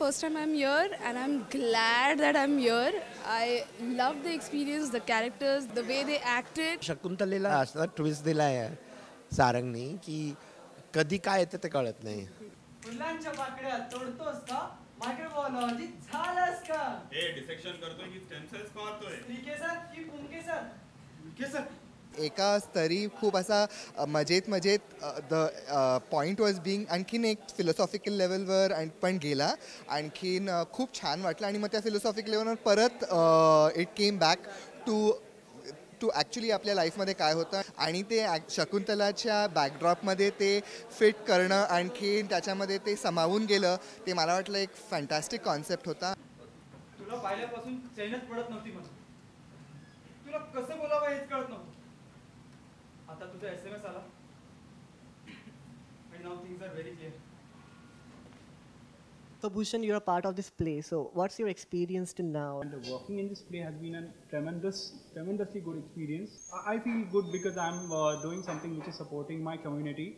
First time I'm here, and I'm glad that I'm here. I love the experience, the characters, the way they acted. Shakuntala असा twist दिला है सारंगनी कि कधी काय येते ते कळत नाही. फुलांच्या पाकळ्या तोडतोस का? मायक्रोबायोलॉजी झालास का? हे डिसेक्शन करतोय की स्टेम सेल्स मारतोय? ठीक आहे सर, की पुंके सर? पुंके सर. एका स्तरी खूप असा मजेत द पॉइंट वॉज बीइंग आणखीन एक फिलॉसॉफिकल लेवलवर पण गेला, आणखीन खूप छान वाटलं. आणि मग त्या फिलॉसॉफिकल लेवलवर परत it came back to to actually आपल्या लाईफमध्ये काय होतं, आणि ते शकुंतलाच्या बॅकड्रॉपमध्ये ते फिट करणं, आणखीन त्याच्यामध्ये ते समावून गेलं. ते मला वाटलं एक फॅन्टॅस्टिक कॉन्सेप्ट होता. तुला पाहिल्यापासून चैनच पडत नव्हती, म्हणून तुला कसं बोलावं हेच कळत नव्हतं. आता तुझा एसएमएस आला. And now things are very clear. So Bhushan, you are part of this play. So what's your experience till now? And working in this play has been a tremendously good experience. I feel good because I'm doing something which is supporting my community,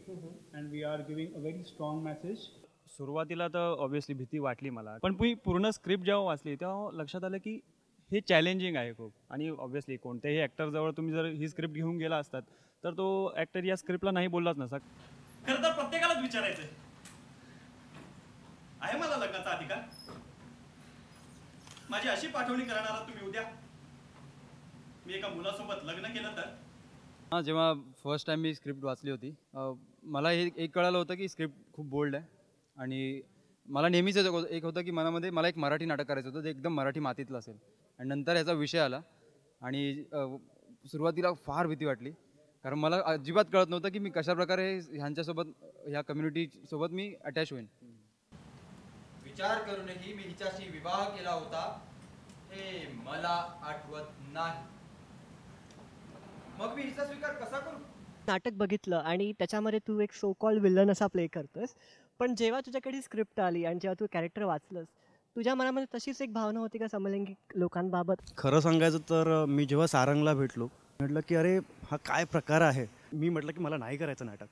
and we are giving a very strong message. सुरुवातीला तर obviously भीती वाटली मला, पण मी पूर्ण script जेव्हा वाचली तेव्हा लक्षात आलं की हे चॅलेंजिंग आहे खूप. आणि ऑब्व्हियसली कोणत्याही ॲक्टरजवळ तुम्ही जर ही स्क्रिप्ट घेऊन गेला असतात तर तो ॲक्टर या स्क्रिप्टला नाही बोललाच नसा. खरं तर प्रत्येकालाच विचारायचं आहे मला लग्नाचा अधिकार. माझी अशी पाठवणी करणारा तुम्ही उद्या मी एका मुलासोबत लग्न केलं तर? हां, जेव्हा फर्स्ट टाइम मी स्क्रिप्ट वाचली होती मला हे एक कळालं होतं की स्क्रिप्ट खूप बोल्ड आहे. आणि मला नेहमीच एक होतं की मनामध्ये मला एक मराठी नाटक करायचं होतं जे एकदम मराठी मातीतलं असेल. आणि नंतर याचा विषय आला आणि सुरुवातीला फार भीती वाटली, कारण मला अजिबात कळत नव्हतं की मी कशाप्रकारे ह्यांच्यासोबत ह्या कम्युनिटीसोबत मी अटॅच होईन. विचार करूनही मी हिच्याशी विवाह केला होता हे मला आठवत नाही. मग मी हिचा स्वीकार कसा करू? नाटक बघितलं आणि त्याच्यामध्ये तू एक सो कॉल विलन असा प्ले करतोस, पण जेव्हा तुझ्याकडे स्क्रिप्ट आली आणि जेव्हा तू कॅरेक्टर वाचलंस तुझ्या मनामध्ये तशीच एक भावना होती का समलैंगिक लोकांबाबत? खरं सांगायचं तर मी जेव्हा सारंगला भेटलो म्हटलं की अरे हा काय प्रकार आहे. मी म्हटलं की मला नाही करायचं नाटक.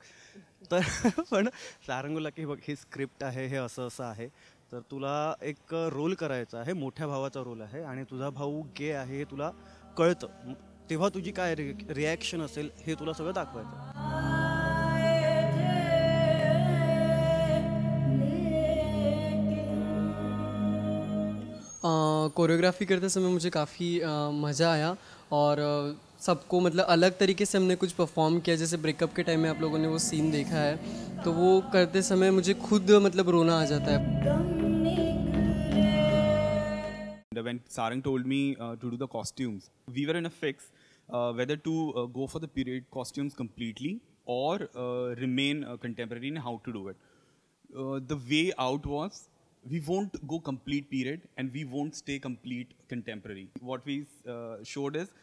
तर पण सारंगला की बघ ही स्क्रिप्ट आहे, हे असं असं आहे, तर तुला एक रोल करायचा आहे, मोठ्या भावाचा रोल आहे आणि तुझा भाऊ गे आहे हे तुला कळतं, तेव्हा तुझी काय रिॲक्शन असेल हे तुला सगळं दाखवायचं. कोरियोग्राफी करते समय मुझे काफ़ी मज़ा आया और सबको मतलब अलग तरीके से हमने कुछ परफॉर्म किया. जैसे ब्रेकअप के टाइम में आप लोगों ने वो सीन देखा है, तो वो करते समय मुझे खुद मतलब रोना आ जाता है. When Sarang told me to do the costumes, we were in a fix whether to go for the period costumes completely or remain contemporary in how to do it. The way out was we won't go complete period and we won't stay complete contemporary. What we showed is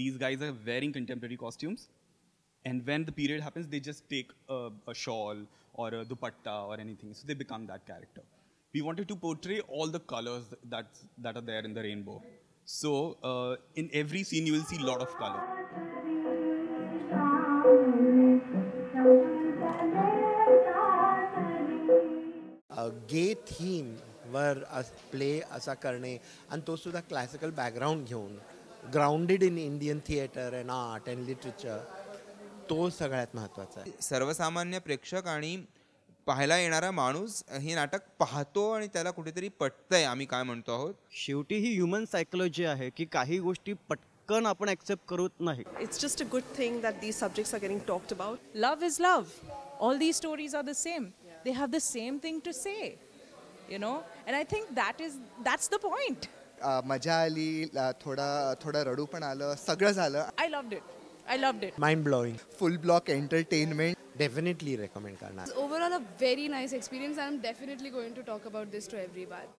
these guys are wearing contemporary costumes, and when the period happens they just take a shawl or a dupatta or anything, so they become that character. We wanted to portray all the colors that are there in the rainbow, so in every scene you will see a lot of color. Gay थीमवर play असा करणे आणि तोसुद्धा classical background घेऊन grounded in Indian theatre and art and literature, तो सगळ्यात महत्त्वाचा आहे. सर्वसामान्य प्रेक्षक आणि पाहायला येणारा माणूस हे नाटक पाहतो आणि त्याला कुठेतरी पटतंय आम्ही काय म्हणतो आहोत. शेवटी ही ह्युमन सायकोलॉजी आहे की काही गोष्टी पटकन आपण ॲक्सेप्ट करत नाही. It's just a good thing that these subjects are getting talked about. Love is love. All these stories are the same. They have the same thing to say, you know, and I think that's the point. मजा आली, थोड़ा रडू पण आलं, सगळं झालं. I loved it. Mind blowing. Full block entertainment. Definitely recommend करना. It's overall a very nice experience, and I'm definitely going to talk about this to everybody.